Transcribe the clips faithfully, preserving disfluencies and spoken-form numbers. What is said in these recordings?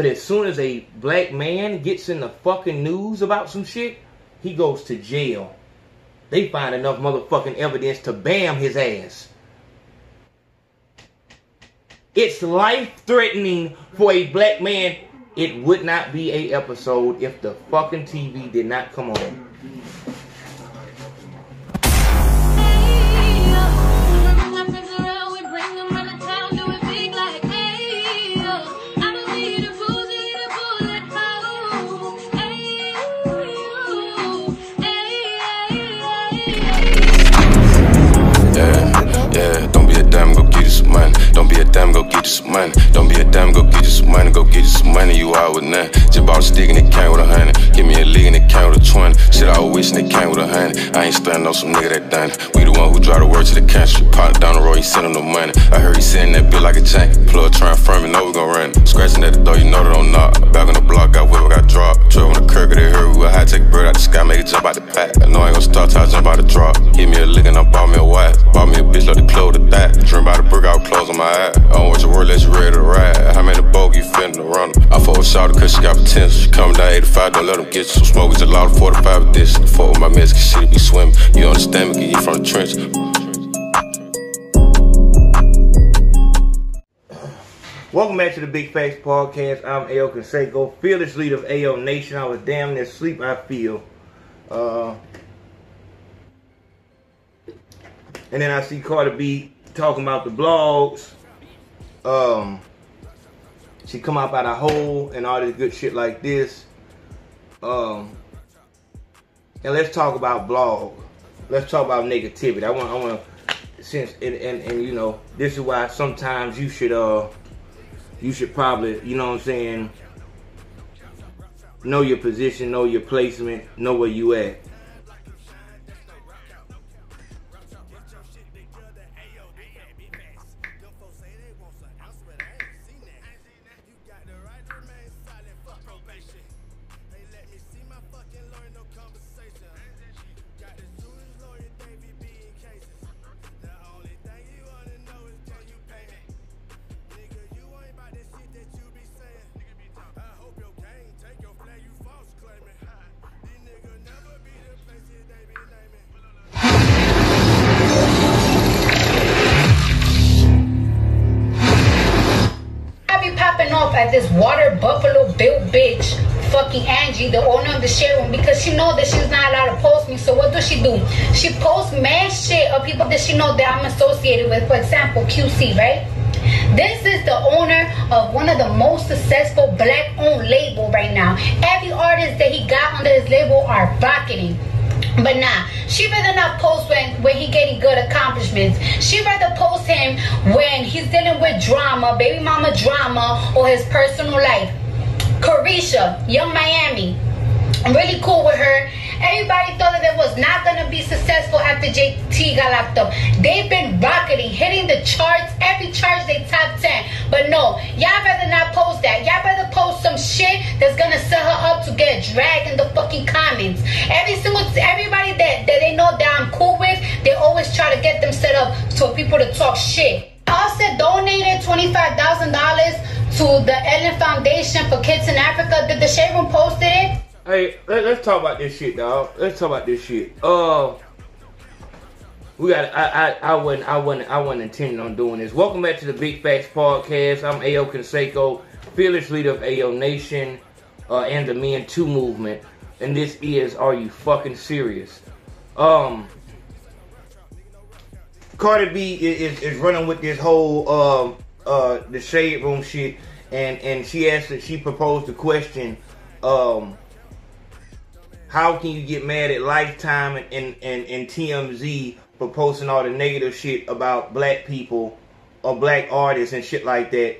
But as soon as a black man gets in the fucking news about some shit, he goes to jail. They find enough motherfucking evidence to bam his ass. It's life-threatening for a black man. It would not be a episode if the fucking T V did not come on. Don't be a damn, go get you some money. Don't be a damn, go get you some money. Go get you some money, you out with none. Just bought a stick and it came with a hundred. Give me a lick and it came with a twenty. Shit, I was wishing it came with a hundred. I ain't stunning on some nigga that done it. We the one who drive the word to the country. Pop down the road, he sending no money. I heard he sending that bill like a chain. Plug trying firm, you know we gon' run it. Scratching at the door, you know they don't knock. Back on the block, got whip, got dropped. Drove on the curb, they heard we a high tech bird out the sky, make it jump out the pack. I know I ain't gon' start till I jump out the drop. Give me a lick and I bought me a wife. Bought me a bitch, love the clothes to that. Dream about the brick, I was close on my. I don't want your word unless you ready to ride. How many bogus you finna run her? I fought with Shawty cause she got potential. She coming down eighty-five, don't let them get you. Some smoke with your loud forty-five with this. Fuck with my mess cause she be swimming. You understand me, get you from the trench. Welcome back to the Big Facts Podcast. I'm Ayo Consaco, fearless leader of Ayo Nation. I was damn near sleep, I feel. Uh, and then I see Cardi B talking about the blogs. Um, she come out by the hole and all this good shit like this. Um, and let's talk about blog. Let's talk about negativity. I want, I want to, since and, and and you know, this is why sometimes you should uh, you should probably, you know what I'm saying, know your position, know your placement, know where you at. At this water buffalo built bitch fucking Angie, the owner of the Shade Room, because she know that she's not allowed to post me. So what does she do? She posts mad shit of people that she know that I'm associated with. For example, Q C, right? This is the owner of one of the most successful black owned label right now. Every artist that he got under his label are rocketing. But nah, she rather not post when, when he getting good accomplishments. She rather post him when he's dealing with drama, baby mama drama, or his personal life. Carisha, Young Miami, I'm really cool with her. Everybody thought that it was not going to be successful after J T got locked up. They've been rocketing, hitting the charts. Every chart they top ten. But no, y'all rather not post that. Y'all rather post some shit that's going to set her up to get dragged in the fucking comments. Every single, everybody that, that they know that I'm cool with, they always try to get them set up for people to talk shit. Offset donated twenty-five thousand dollars to the Ellen Foundation for Kids in Africa. Did the Shade Room post it? Hey, let, let's talk about this shit, dog. Let's talk about this shit. Uh, we got. I, I, I wasn't. I wasn't. I wasn't intending on doing this. Welcome back to the Big Facts Podcast. I'm Ayo Consaco, fearless leader of Ayo Nation, uh, and the Men-Too Movement. And this is Are You Fucking Serious? Um, Cardi B is, is, is running with this whole uh, uh, the Shade Room shit, and and she asked that she proposed the question. Um. How can you get mad at Lifetime and, and, and, and T M Z for posting all the negative shit about black people or black artists and shit like that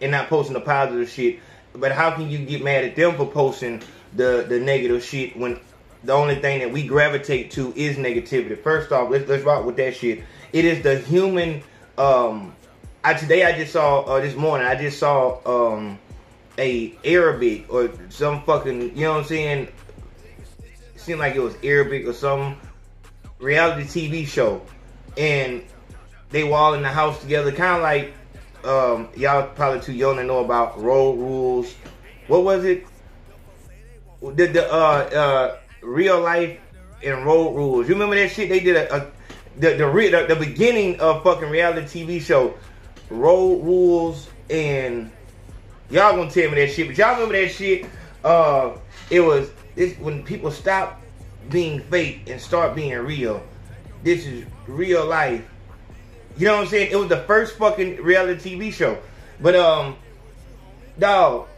and not posting the positive shit? But how can you get mad at them for posting the, the negative shit when the only thing that we gravitate to is negativity? First off, let's, let's rock with that shit. It is the human... Um, I, today I just saw... Uh, this morning I just saw um, a Arabic or some fucking... You know what I'm saying? Seemed like it was Arabic or some reality T V show, and they were all in the house together, kind of like um, y'all probably too young to know about Road Rules. What was it? Did the uh, uh, Real Life and Road Rules? You remember that shit? They did a, a the the, re, the the beginning of fucking reality T V show, Road Rules, and y'all gonna tell me that shit. But y'all remember that shit? Uh, it was this when people stopped being fake and start being real. This is real life. You know what I'm saying? It was the first fucking reality T V show. But um, dog,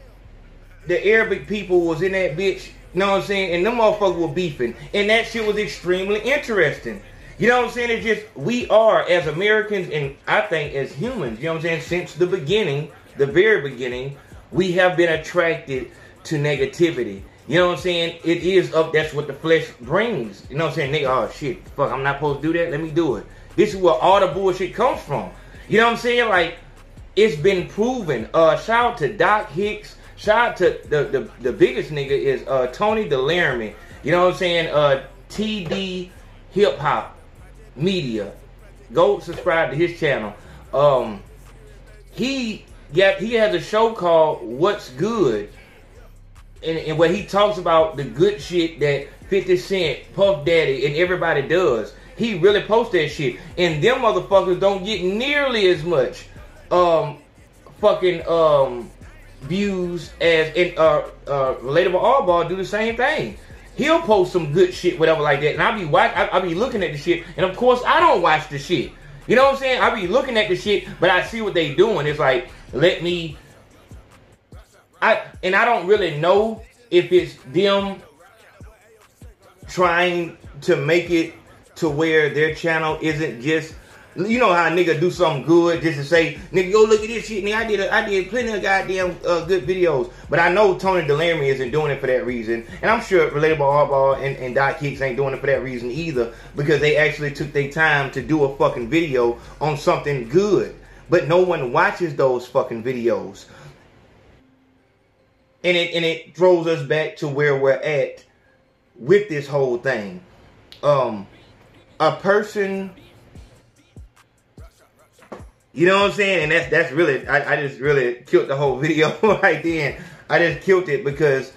the Arabic people was in that bitch. You know what I'm saying? And them motherfuckers were beefing, and that shit was extremely interesting. You know what I'm saying? It's just we are as Americans, and I think as humans. You know what I'm saying? Since the beginning, the very beginning, we have been attracted to negativity. You know what I'm saying? It is up. That's what the flesh brings. You know what I'm saying? They, oh shit, fuck, I'm not supposed to do that. Let me do it. This is where all the bullshit comes from. You know what I'm saying? Like, it's been proven. Uh, shout out to Doc Hicks. Shout out to the the, the biggest nigga is uh, Tony DeLaramy. You know what I'm saying? Uh, T D Hip Hop Media. Go subscribe to his channel. Um, he got he has a show called What's Good. And, and where he talks about the good shit that fifty Cent, Puff Daddy, and everybody does. He really posts that shit. And them motherfuckers don't get nearly as much um, fucking um, views as in, uh, uh, Relatable Allball do the same thing. He'll post some good shit, whatever like that. And I'll be, watch- I- I'll be looking at the shit. And of course, I don't watch the shit. You know what I'm saying? I'll be looking at the shit, but I see what they doing. It's like, let me... I, and I don't really know if it's them trying to make it to where their channel isn't just, you know how a nigga do something good just to say, nigga, go look at this shit, nigga, I did a, I did plenty of goddamn uh, good videos. But I know Tony DeLaramy isn't doing it for that reason. And I'm sure Relatable Hardball and, and Doc Hicks ain't doing it for that reason either, because they actually took their time to do a fucking video on something good. But no one watches those fucking videos. And it and it throws us back to where we're at with this whole thing. Um, a person, you know what I'm saying? And that's that's really, I, I just really killed the whole video right then. I just killed it because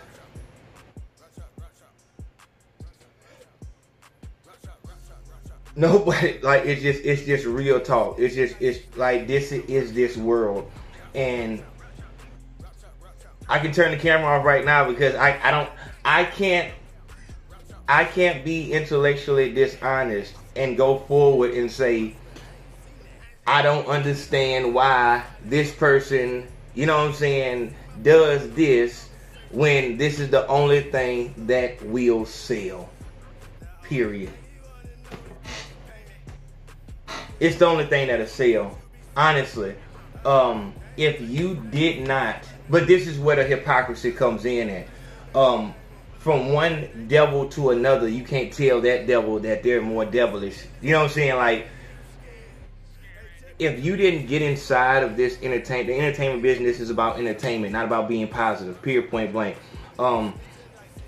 nobody, like, it's just it's just real talk. It's just it's like this is this world. And I can turn the camera off right now because I, I don't I can't I can't be intellectually dishonest and go forward and say I don't understand why this person, you know what I'm saying, does this when this is the only thing that will sell. Period. It's the only thing that'll sell. Honestly. Um, if you did not But this is where the hypocrisy comes in at. Um, from one devil to another, you can't tell that devil that they're more devilish. You know what I'm saying? Like, if you didn't get inside of this entertainment, the entertainment business is about entertainment, not about being positive, period, point blank. Um,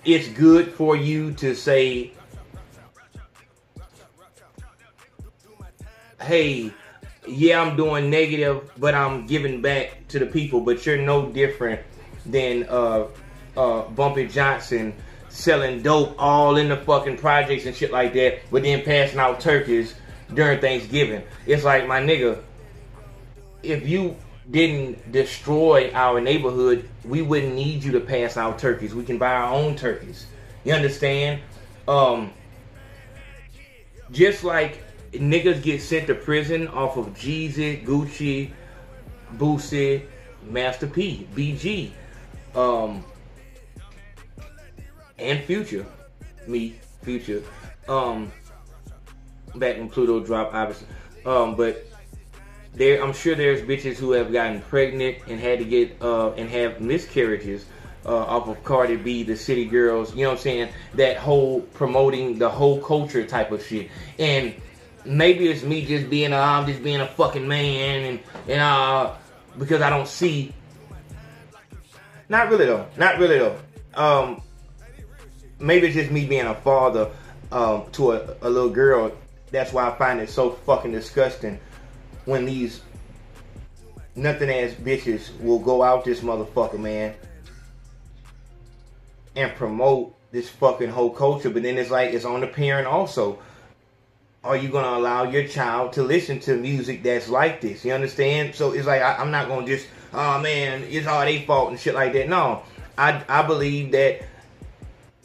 it's good for you to say, hey, yeah, I'm doing negative, but I'm giving back to the people. But you're no different than uh, uh, Bumpy Johnson selling dope all in the fucking projects and shit like that, but then passing out turkeys during Thanksgiving. It's like, my nigga, if you didn't destroy our neighborhood, we wouldn't need you to pass out turkeys. We can buy our own turkeys. You understand? Um, just like niggas get sent to prison off of Jeezy, Gucci, Boosie, Master P, B G, um, and Future. Me, Future. Um, back when Pluto dropped, obviously. Um, but there, I'm sure there's bitches who have gotten pregnant and had to get uh, and have miscarriages uh, off of Cardi B, the City Girls. You know what I'm saying? That whole promoting the whole culture type of shit. And maybe it's me just being a, I'm just being a fucking man, and and uh, because I don't see. Not really though. Not really though. Um, maybe it's just me being a father um, to a, a little girl. That's why I find it so fucking disgusting when these nothing ass bitches will go out this motherfucker, man, and promote this fucking whole culture. But then it's like, it's on the parent also. Are you going to allow your child to listen to music that's like this? You understand? So it's like, I, I'm not going to just, oh man, it's all their fault and shit like that. No, I, I believe that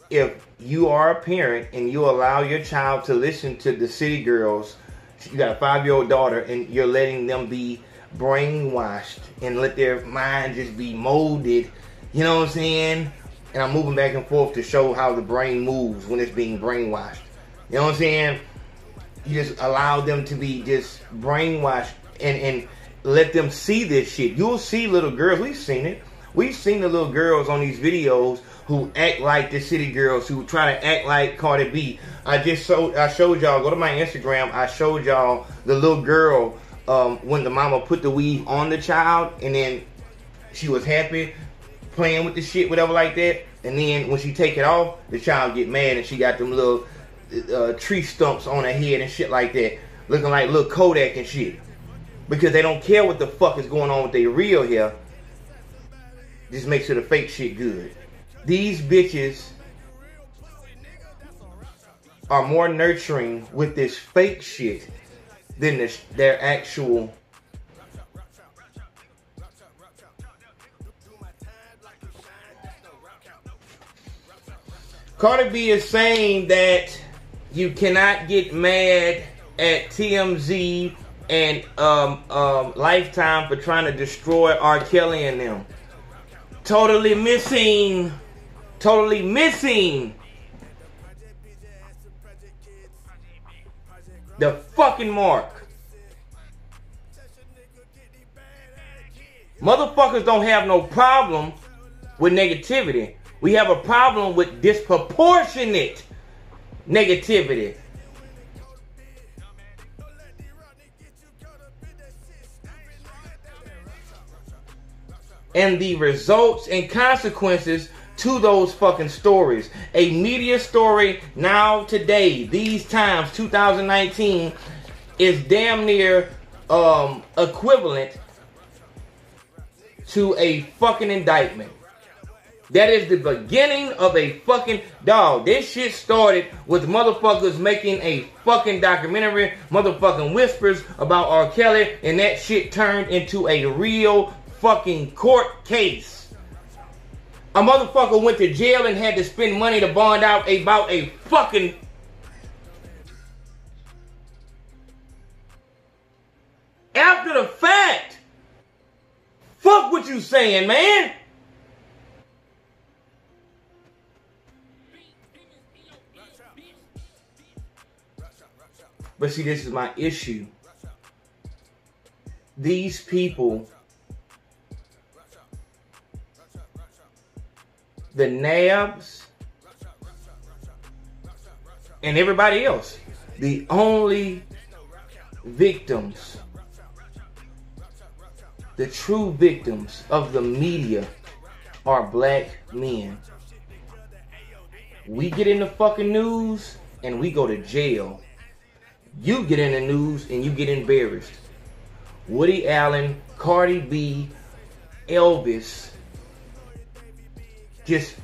if you are a parent and you allow your child to listen to the City Girls, you got a five-year-old daughter and you're letting them be brainwashed and let their mind just be molded, you know what I'm saying? And I'm moving back and forth to show how the brain moves when it's being brainwashed. You know what I'm saying? You just allow them to be just brainwashed and, and let them see this shit. You'll see little girls. We've seen it. We've seen the little girls on these videos who act like the City Girls, who try to act like Cardi B. I just showed, I showed y'all, go to my Instagram, I showed y'all the little girl um, when the mama put the weave on the child and then she was happy playing with the shit, whatever like that. And then when she take it off, the child get mad and she got them little Uh, tree stumps on her head and shit like that, looking like little Kodak and shit, because they don't care what the fuck is going on with their real hair. Just make sure the fake shit good. These bitches are more nurturing with this fake shit than this, their actual Cardi B is saying that you cannot get mad at T M Z and um, um, Lifetime for trying to destroy R. Kelly and them. Totally missing, totally missing the fucking mark. Motherfuckers don't have no problem with negativity. We have a problem with disproportionate negativity. And the results and consequences to those fucking stories. A media story now today, these times, two thousand nineteen, is damn near um, equivalent to a fucking indictment. That is the beginning of a fucking dog. This shit started with motherfuckers making a fucking documentary, motherfucking whispers about R. Kelly, and that shit turned into a real fucking court case. A motherfucker went to jail and had to spend money to bond out about a fucking after the fact. Fuck what you saying, man. But see, this is my issue. These people, the N A Bs, and everybody else, the only victims, the true victims of the media are black men. We get in the fucking news and we go to jail. You get in the news and you get embarrassed. Woody Allen, Cardi B, Elvis, just.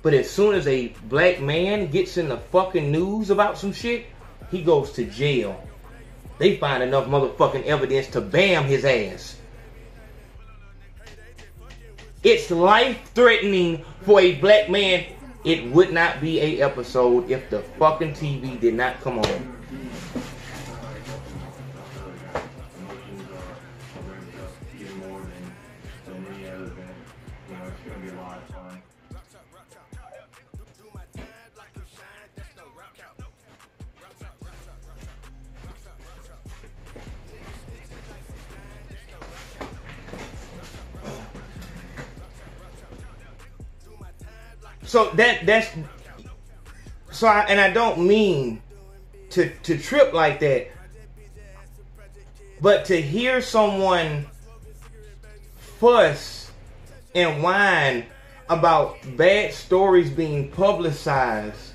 But as soon as a black man gets in the fucking news about some shit, he goes to jail. They find enough motherfucking evidence to bam his ass. It's life-threatening for a black man. It would not be a episode if the fucking T V did not come on. So that that's so, I, and I don't mean to to trip like that, but to hear someone fuss and whine about bad stories being publicized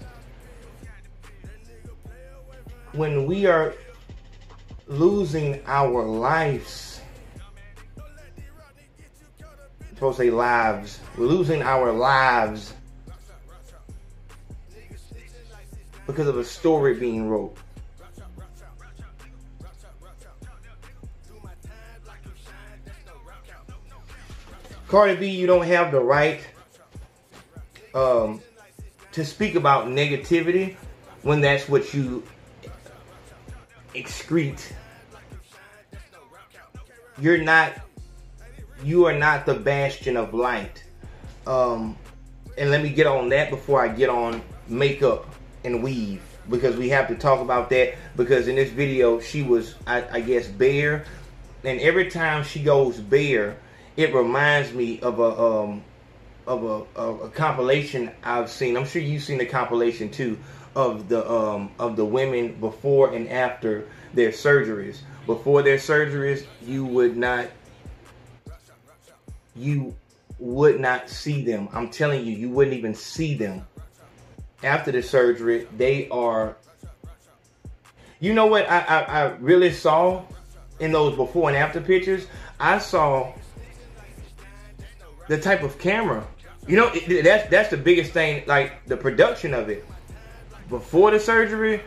when we are losing our lives. I'm supposed to say lives. Losing our lives because of a story being wrote. Cardi B, you don't have the right um, to speak about negativity when that's what you excrete. You're not, you are not the bastion of light. Um, and let me get on that before I get on makeup and weave, because we have to talk about that, because in this video she was, I, I guess, bare. And every time she goes bare, it reminds me of a um, of a, a, a compilation I've seen. I'm sure you've seen the compilation too, of the um, of the women before and after their surgeries. Before their surgeries, you would not you would not see them. I'm telling you, you wouldn't even see them. After the surgery, they are. You know what I, I, I really saw in those before and after pictures? I saw the type of camera, you know, it, that's that's the biggest thing, like the production of it. Before the surgery,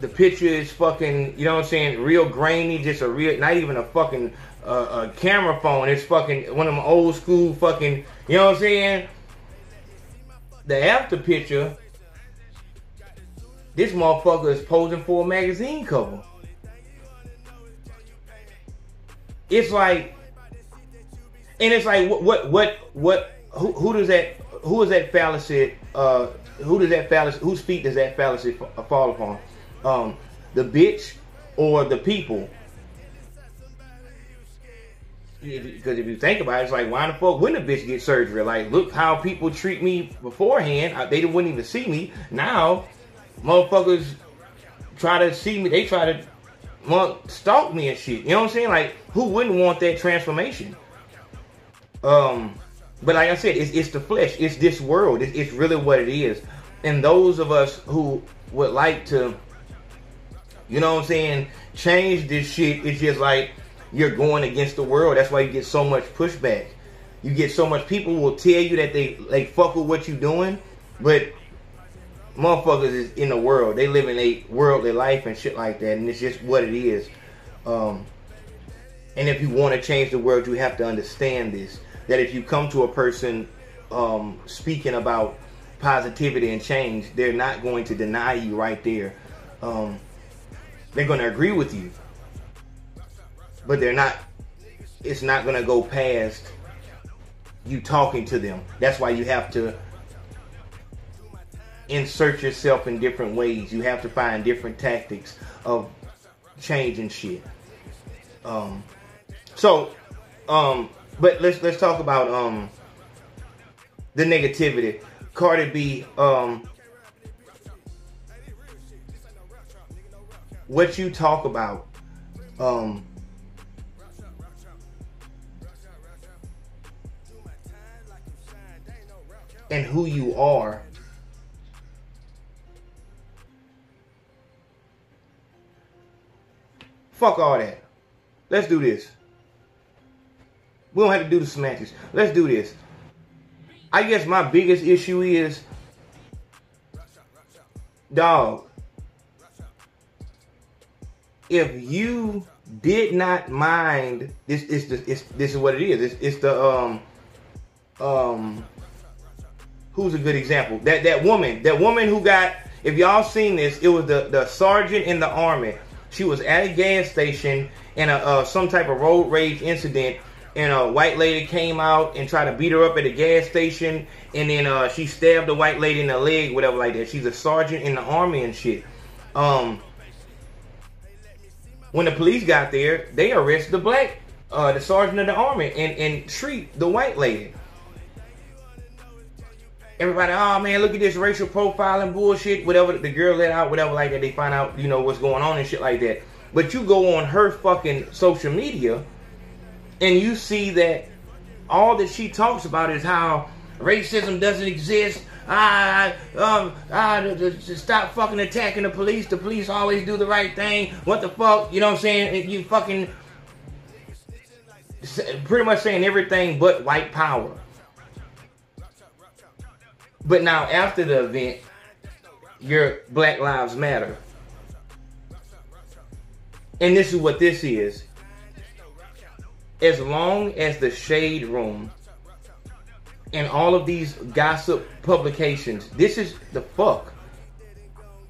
the picture is fucking, you know what I'm saying, real grainy, just a real, not even a fucking uh, a camera phone. It's fucking one of them old school fucking, you know what I'm saying. The after picture, this motherfucker is posing for a magazine cover. It's like. And it's like, what, what, what, what who, who does that, who is that fallacy, uh, who does that fallacy, whose feet does that fallacy f fall upon? Um, the bitch or the people? Because if you think about it, it's like, why the fuck wouldn't a bitch get surgery? Like, look how people treat me beforehand. They wouldn't even see me. Now, motherfuckers try to see me. They try to want, stalk me and shit. You know what I'm saying? Like, who wouldn't want that transformation? Um, but like I said, it's, it's the flesh. It's this world. It's, it's really what it is. And those of us who would like to, you know what I'm saying, change this shit, it's just like you're going against the world. That's why you get so much pushback. You get so much, people will tell you that they, like, fuck with what you're doing, but motherfuckers is in the world. They live in a worldly life and shit like that, and it's just what it is. Um, and if you want to change the world, you have to understand this. That if you come to a person um, speaking about positivity and change, they're not going to deny you right there. Um, they're going to agree with you, but they're not. It's not going to go past you talking to them. That's why you have to insert yourself in different ways. You have to find different tactics of changing shit. Um, so, um. But let's let's talk about um the negativity. Cardi B, um what you talk about, um and who you are . Fuck all that. Let's do this. We don't have to do the semantics. Let's do this. I guess my biggest issue is, dog, if you did not mind, this is the, it's, this is what it is. It's, it's the um um who's a good example? That that woman, that woman who got, if y'all seen this, it was the the sergeant in the army. She was at a gas station in a uh, some type of road rage incident. And a white lady came out and tried to beat her up at a gas station. And then uh, she stabbed the white lady in the leg, whatever like that. She's a sergeant in the army and shit. Um, when the police got there, they arrested the black, uh, the sergeant of the army, and, and treat the white lady. Everybody, oh man, look at this racial profiling bullshit, whatever. The girl let out, whatever like that. They find out, you know, what's going on and shit like that. But you go on her fucking social media, and you see that all that she talks about is how racism doesn't exist, I, um, I, just stop fucking attacking the police. The police always do the right thing. What the fuck? You know what I'm saying? If you fucking pretty much saying everything but white power. But now after the event, your Black Lives Matter. And this is what this is. As long as the Shade Room and all of these gossip publications, this is the fuck.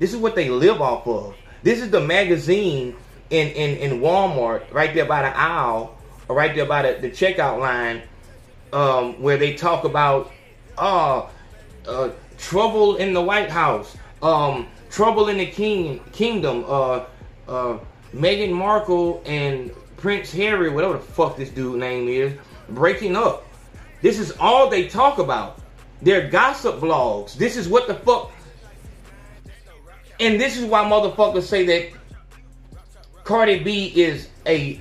This is what they live off of. This is the magazine in, in, in Walmart right there by the aisle or right there by the, the checkout line um, where they talk about oh, uh, trouble in the White House, um, trouble in the king, kingdom, uh, uh, Meghan Markle and Prince Harry, whatever the fuck this dude's name is, breaking up. This is all they talk about. Their gossip blogs. This is what the fuck. And this is why motherfuckers say that Cardi B is a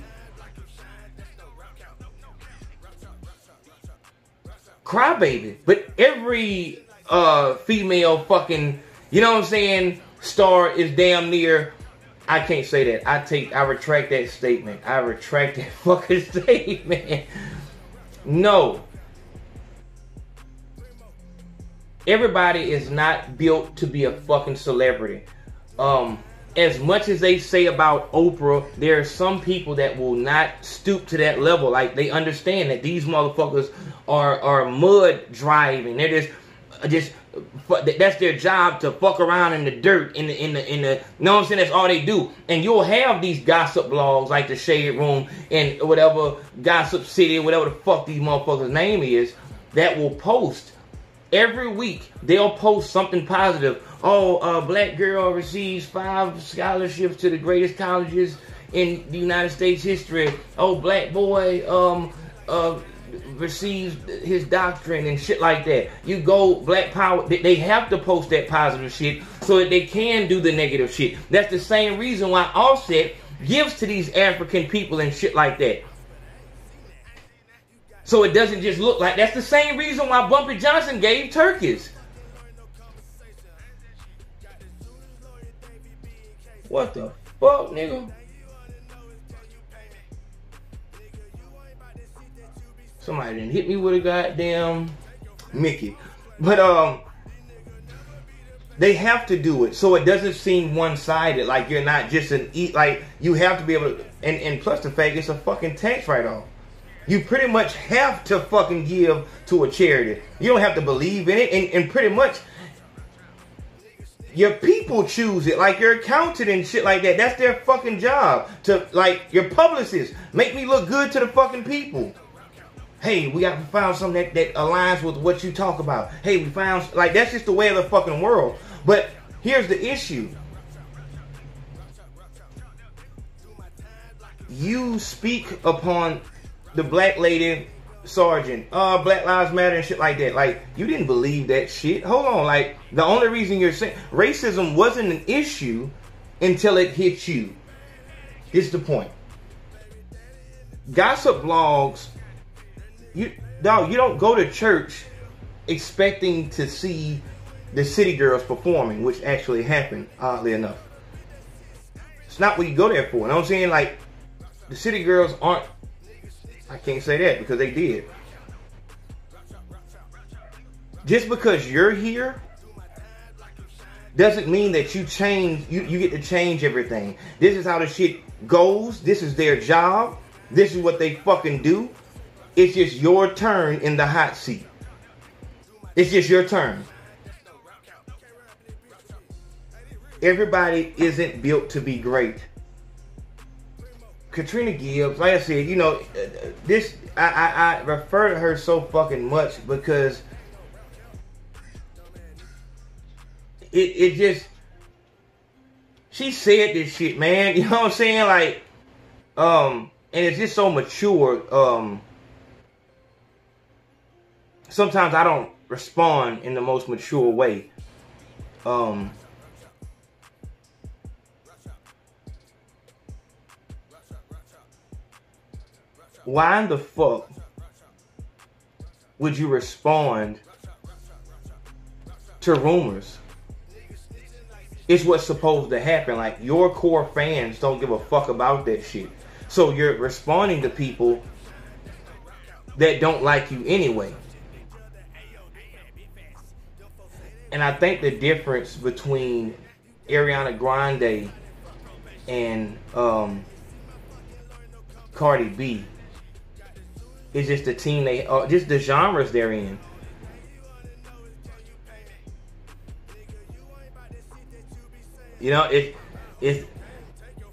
crybaby. But every uh, female fucking, you know what I'm saying, star is damn near. I can't say that. I take. I retract that statement. I retract that fucking statement. No. Everybody is not built to be a fucking celebrity. Um, as much as they say about Oprah, there are some people that will not stoop to that level. Like, they understand that these motherfuckers are are mud driving. They're just just. That's their job, to fuck around in the dirt, in the, in the, in the, you know what I'm saying, that's all they do. And you'll have these gossip blogs like the Shade Room and whatever, Gossip City, whatever the fuck these motherfuckers' name is, that will post every week. They'll post something positive. Oh, a black girl receives five scholarships to the greatest colleges in the United States history. Oh, black boy, um, uh, receives his doctrine and shit like that. You go Black Power. They have to post that positive shit so that they can do the negative shit. That's the same reason why Offset gives to these African people and shit like that. So it doesn't just look like. That's the same reason why Bumpy Johnson gave turkeys. What the fuck, nigga? Somebody didn't hit me with a goddamn Mickey. But um, they have to do it. So it doesn't seem one-sided. Like, you're not just an eat. Like, you have to be able to. And, and plus the fact it's a fucking tax write-off. You pretty much have to fucking give to a charity. You don't have to believe in it. And, and pretty much your people choose it. Like, your accountant and shit like that. That's their fucking job. To, like, your publicist. Make me look good to the fucking people. Hey, we got to find something that, that aligns with what you talk about. Hey, we found... Like, that's just the way of the fucking world. But here's the issue. You speak upon the black lady sergeant. Uh, Black Lives Matter and shit like that. Like, you didn't believe that shit. Hold on. Like, the only reason you're saying... Racism wasn't an issue until it hit you. It's the point. Gossip blogs... You, dog, you don't go to church expecting to see the City Girls performing, which actually happened, oddly enough. It's not what you go there for. You know what I'm saying? Like, the City Girls aren't... I can't say that because they did. Just because you're here doesn't mean that you change... You, you get to change everything. This is how the shit goes. This is their job. This is what they fucking do. It's just your turn in the hot seat. It's just your turn. Everybody isn't built to be great. Katrina Gibbs, like I said, you know, this I, I, I refer to her so fucking much because it it just she said this shit, man. You know what I'm saying? Like, um, and it's just so mature. Um. Sometimes I don't respond in the most mature way. Um, why in the fuck would you respond to rumors. It's what's supposed to happen. Like, your core fans don't give a fuck about that shit. So you're responding to people that don't like you anyway. And I think the difference between Ariana Grande and um, Cardi B is just the team they, uh, just the genres they're in. You know, if if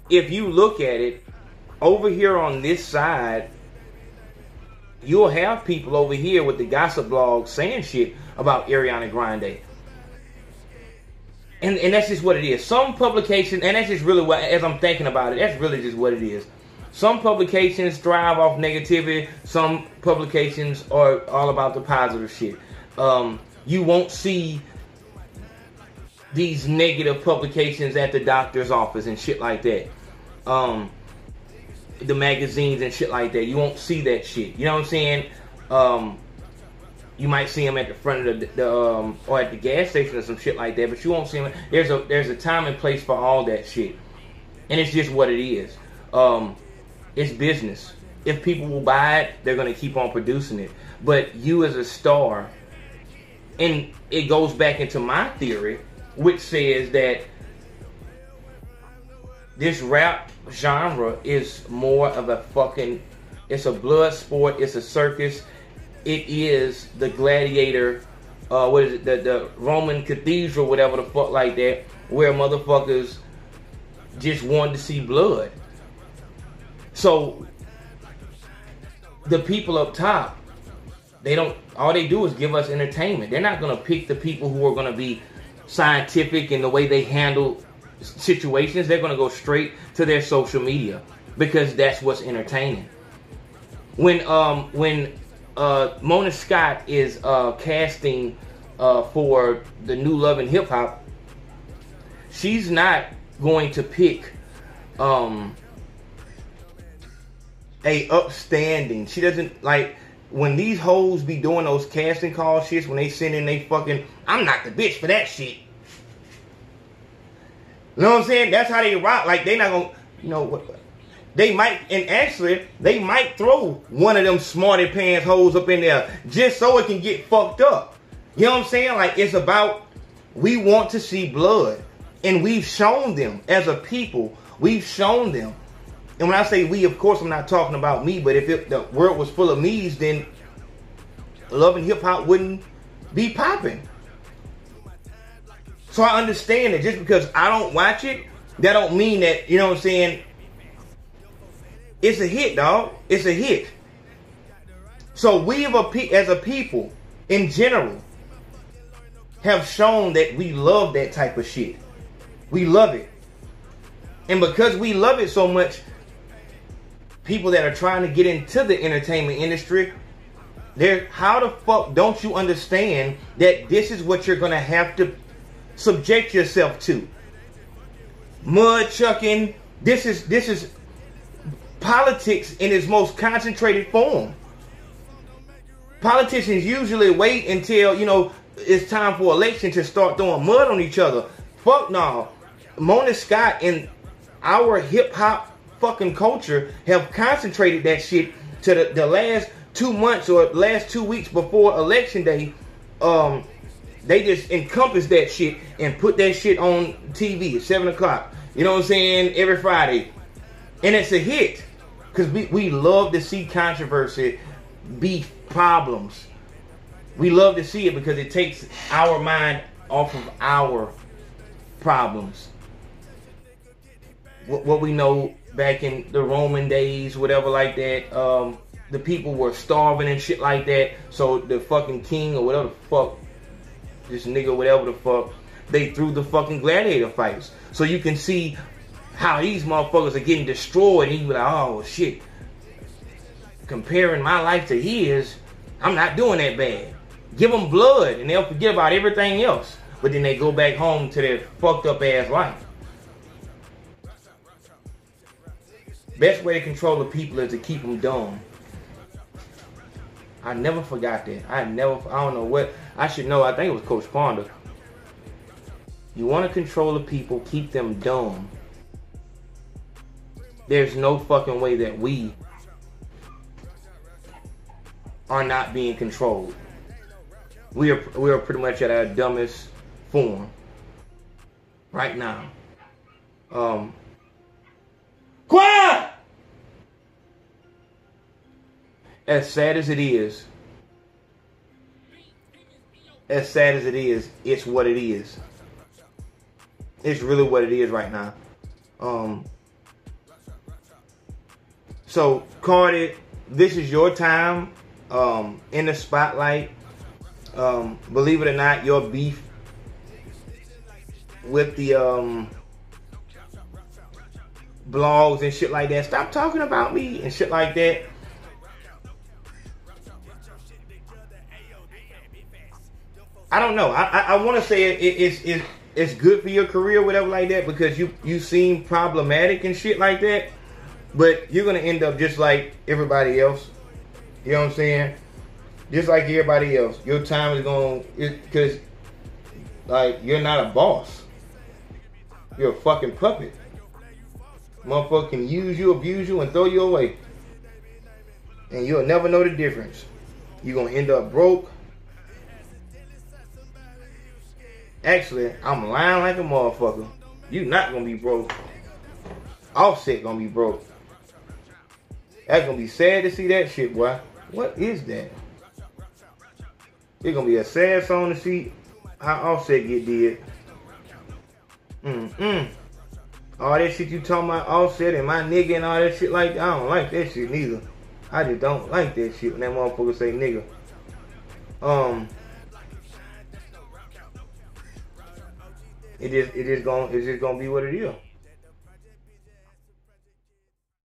if you look at it over here on this side, you'll have people over here with the gossip blog saying shit about Ariana Grande. And and that's just what it is. Some publications, and that's just really what, as I'm thinking about it, that's really just what it is. Some publications thrive off negativity. Some publications are all about the positive shit. Um, you won't see these negative publications at the doctor's office and shit like that. Um, the magazines and shit like that. You won't see that shit. You know what I'm saying? Um, you might see them at the front of the, the um, or at the gas station or some shit like that, but you won't see them. There's a there's a time and place for all that shit, and it's just what it is. Um, It's business. If people will buy it, they're going to keep on producing it. But you as a star, and it goes back into my theory, which says that this rap genre is more of a fucking, it's a blood sport, it's a circus. It is the gladiator, uh, what is it, the, the Roman cathedral, whatever the fuck like that, where motherfuckers just wanted to see blood. So the people up top, they don't, all they do is give us entertainment. They're not going to pick the people who are going to be scientific in the way they handle situations. They're going to go straight to their social media because that's what's entertaining. When um when uh Mona Scott is uh casting uh for the new Love and Hip Hop, she's not going to pick um a upstanding. She doesn't, like, when these hoes be doing those casting call shits, when they send in they fucking, I'm not the bitch for that shit. You know what I'm saying? That's how they rock. Like, they not gonna, you know what? They might, and actually, they might throw one of them smarty pants hoes up in there just so it can get fucked up. You know what I'm saying? Like, it's about, we want to see blood. And we've shown them, as a people, we've shown them. And when I say we, of course, I'm not talking about me. But if it, the world was full of me's, then Love and Hip Hop wouldn't be popping. So I understand that just because I don't watch it, that don't mean that, you know what I'm saying, it's a hit, dog. It's a hit. So we have a pe- as a people, in general, have shown that we love that type of shit. We love it. And because we love it so much, people that are trying to get into the entertainment industry, they're, how the fuck don't you understand that this is what you're going to have to subject yourself to? Mud chucking, this is this is politics in its most concentrated form. Politicians usually wait until, you know, it's time for election to start throwing mud on each other. Fuck no. Mona Scott and our hip hop fucking culture have concentrated that shit to the, the last two months or last two weeks before election day. Um, they just encompass that shit and put that shit on T V at seven o'clock. You know what I'm saying? Every Friday. And it's a hit. Because we, we love to see controversy, beef, problems. We love to see it because it takes our mind off of our problems. What, what we know back in the Roman days, whatever like that, um, the people were starving and shit like that. So the fucking king or whatever the fuck, this nigga, whatever the fuck, they threw the fucking gladiator fights. So you can see how these motherfuckers are getting destroyed. And you be like, oh shit, comparing my life to his, I'm not doing that bad. Give them blood and they'll forget about everything else. But then they go back home to their fucked up ass life. Best way to control the people is to keep them dumb. I never forgot that. I never, I don't know what, I should know, I think it was Coach Ponder. You want to control the people, keep them dumb. There's no fucking way that we are not being controlled. We are we are pretty much at our dumbest form right now. Um, quiet! As sad as it is, as sad as it is, it's what it is. It's really what it is right now. Um, so, Cardi, this is your time um, in the spotlight. Um, believe it or not, your beef with the um, blogs and shit like that. Stop talking about me and shit like that. I don't know. I I, I want to say it, it, it's it's it's good for your career, whatever like that, because you you seem problematic and shit like that. But you're gonna end up just like everybody else. You know what I'm saying? Just like everybody else, your time is going because, like, you're not a boss. You're a fucking puppet. Motherfucker can use you, abuse you, and throw you away, and you'll never know the difference. You're gonna end up broke. Actually, I'm lying like a motherfucker. You're not gonna be broke. Offset gonna be broke. That's gonna be sad to see that shit, boy. What is that? It's gonna be a sad song to see how Offset get did. Mm-mm. All that shit you talking about Offset and my nigga and all that shit like that. I don't like that shit neither. I just don't like that shit when that motherfucker say nigga. Um It just it just gonna it's just gonna be what it is.